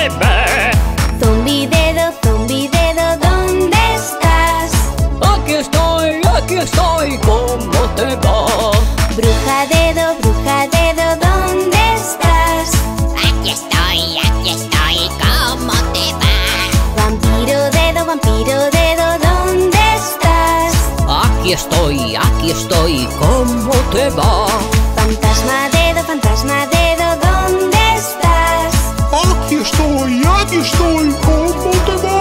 bebé. Zombi dedo, ¿dónde estás? Aquí estoy, ¿cómo te va? Bruja dedo, ¿dónde estás? Aquí estoy, ¿cómo te va? Vampiro dedo, ¿dónde estás? Aquí estoy, ¿cómo te va? Fantasma dedo, ¿dónde estás? Aquí estoy, ¿cómo te va?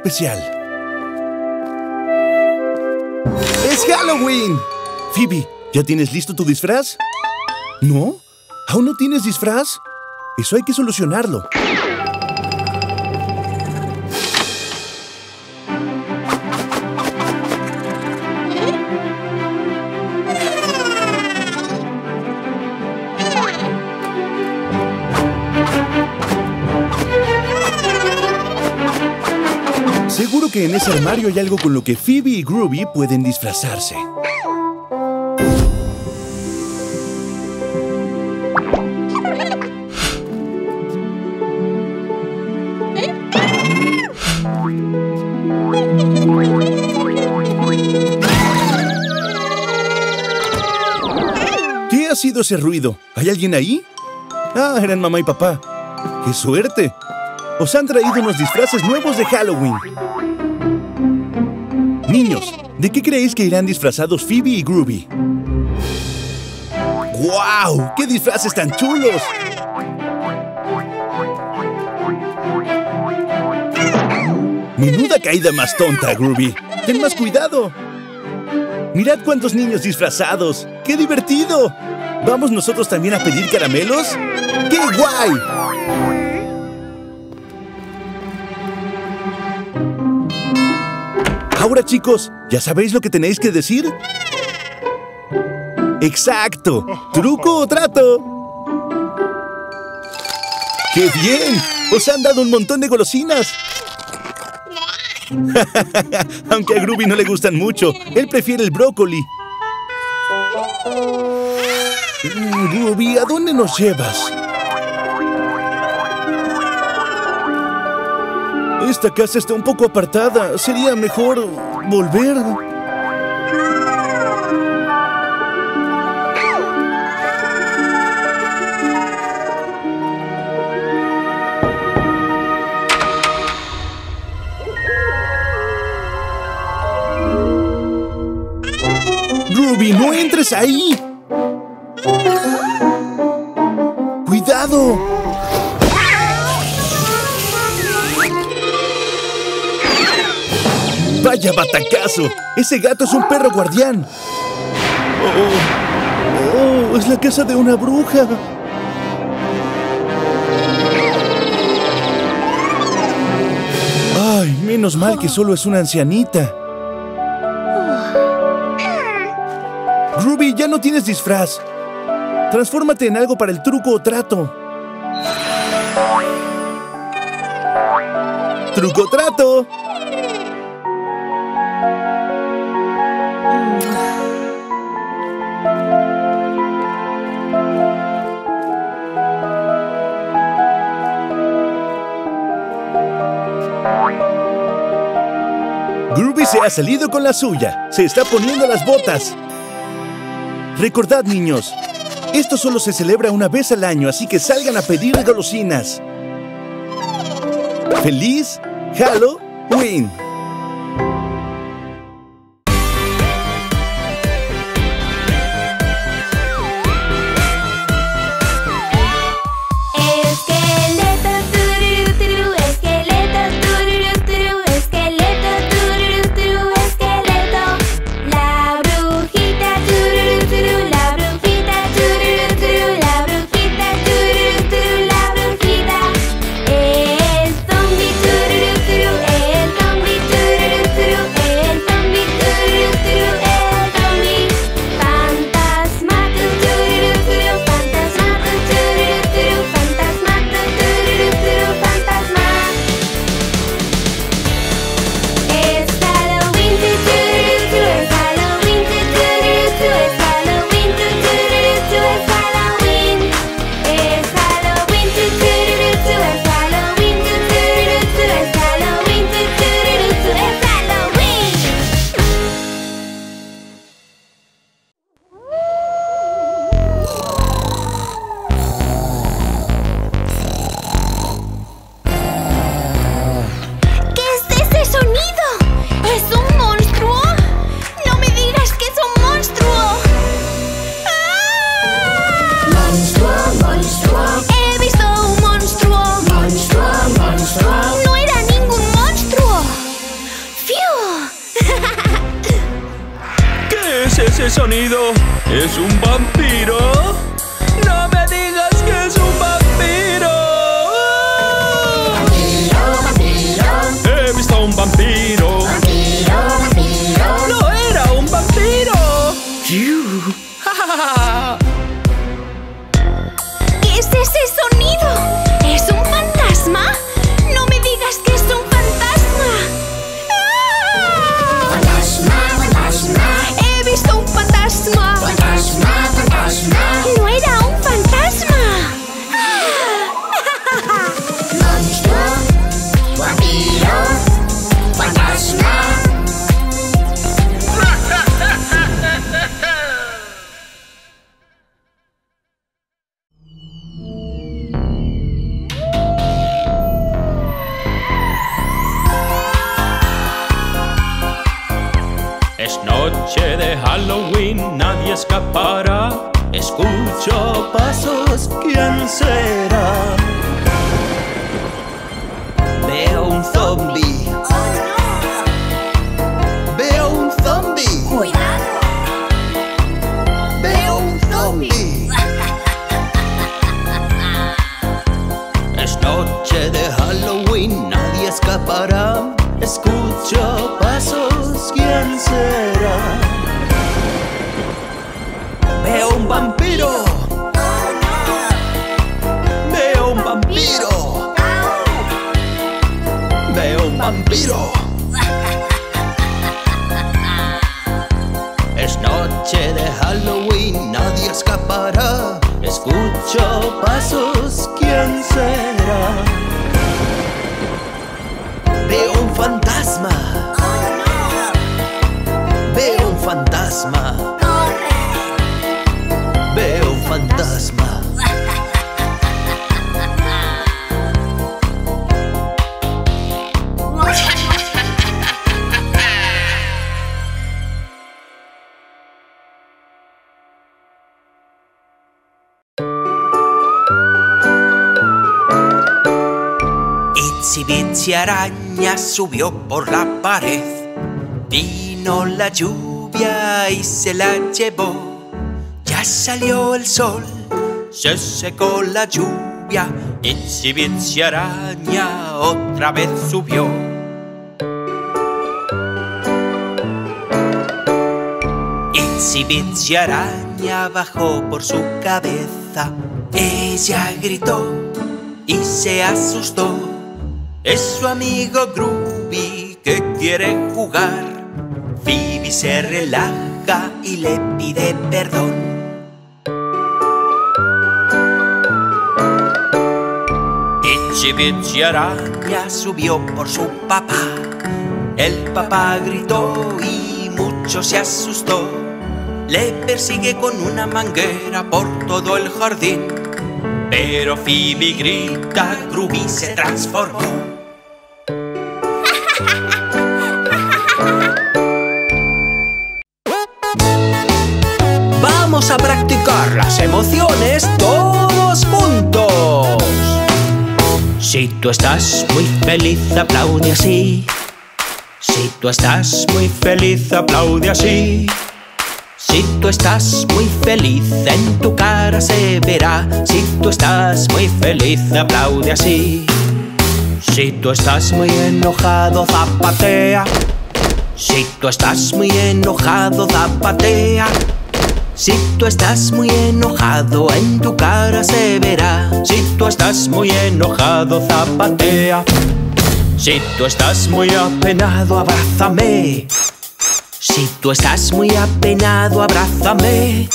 Especial. ¡Es Halloween! Phoebe, ¿ya tienes listo tu disfraz? ¿No? ¿Aún no tienes disfraz? Eso hay que solucionarlo. Que en ese armario hay algo con lo que Phoebe y Groovy pueden disfrazarse. ¿Qué ha sido ese ruido? ¿Hay alguien ahí? Ah, eran mamá y papá. ¡Qué suerte! Os han traído unos disfraces nuevos de Halloween. Niños, ¿de qué creéis que irán disfrazados Phoebe y Groovy? ¡Guau! ¡Wow! ¡Qué disfraces tan chulos! ¡Menuda caída más tonta, Groovy! ¡Ten más cuidado! ¡Mirad cuántos niños disfrazados! ¡Qué divertido! ¿Vamos nosotros también a pedir caramelos? ¡Qué guay! Ahora, chicos, ¿ya sabéis lo que tenéis que decir? ¡Exacto! ¿Truco o trato? ¡Qué bien! ¡Os han dado un montón de golosinas! Aunque a Groovy no le gustan mucho, él prefiere el brócoli. Groovy, ¿a dónde nos llevas? Esta casa está un poco apartada. Sería mejor volver. Groovy, no entres ahí. ¡Cuidado! ¡Vaya batacazo! ¡Ese gato es un perro guardián! ¡Oh! ¡Oh! ¡Es la casa de una bruja! ¡Ay! Menos mal que solo es una ancianita. Groovy, ya no tienes disfraz. Transfórmate en algo para el truco o trato. ¡Truco o trato! Groovy se ha salido con la suya. Se está poniendo las botas. Recordad, niños. Esto solo se celebra una vez al año, así que salgan a pedir golosinas. ¡Feliz Halloween! Sonido. ¿Es un vampiro? ¡No me digas que es un vampiro! ¡Vampiro, vampiro! He visto a un vampiro. ¡Vampiro, vampiro! ¡No era un vampiro! ¿Qué es ese sonido? ¿Es un fantasma? ¡No me digas que es un fantasma! ¡Ah! ¡Fantasma, fantasma! ¡He visto un fantasma! ¡Fantasma, fantasma! ¡No era un fantasma! ¡Monstruo! ¡Vampiro! ¡Fantasma! Noche de Halloween, nadie escapará. Escucho pasos, ¿quién será? Veo un zombie. Veo un zombie. Cuidado. 8 pasos, ¿quién será? Veo un fantasma. Oh, no. Veo un fantasma. Corre. Veo un fantasma. Itsy araña subió por la pared. Vino la lluvia y se la llevó. Ya salió el sol, se secó la lluvia. Itsy bitsy araña otra vez subió. Itsy bitsy araña bajó por su cabeza. Ella gritó y se asustó. Es su amigo Groovy que quiere jugar. Phoebe se relaja y le pide perdón. Itsy bitsy araña subió por su papá. El papá gritó y mucho se asustó. Le persigue con una manguera por todo el jardín. Pero Phoebe grita, Groovy se transformó. Vamos a practicar las emociones todos juntos. Si tú estás muy feliz, aplaude así. Si tú estás muy feliz, aplaude así. Si tú estás muy feliz, en tu cara se verá. Si tú estás muy feliz, aplaude así. Si tú estás muy enojado, zapatea. Si tú estás muy enojado, zapatea. Si tú estás muy enojado, en tu cara se verá. Si tú estás muy enojado, zapatea. Si tú estás muy apenado, abrázame. Si tú estás muy apenado, abrázame.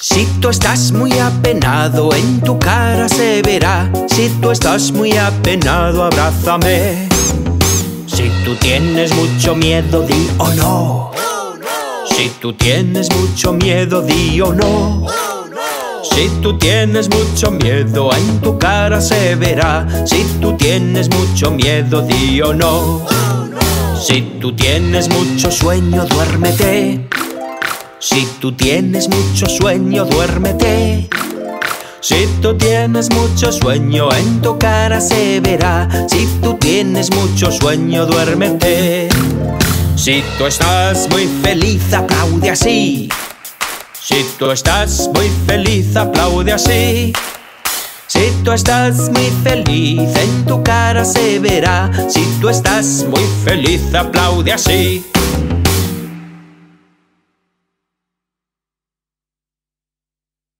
Si tú estás muy apenado, en tu cara se verá. Si tú estás muy apenado, abrázame. Si tú tienes mucho miedo, di o no. Si tú tienes mucho miedo, di o no. Si tú tienes mucho miedo, en tu cara se verá. Si tú tienes mucho miedo, di o no. Si tú tienes mucho sueño, duérmete. Si tú tienes mucho sueño, duérmete. Si tú tienes mucho sueño, en tu cara se verá. Si tú tienes mucho sueño, duérmete. Si tú estás muy feliz, aplaude así. Si tú estás muy feliz, aplaude así. Si tú estás muy feliz, en tu cara se verá. Si tú estás muy feliz, aplaude así.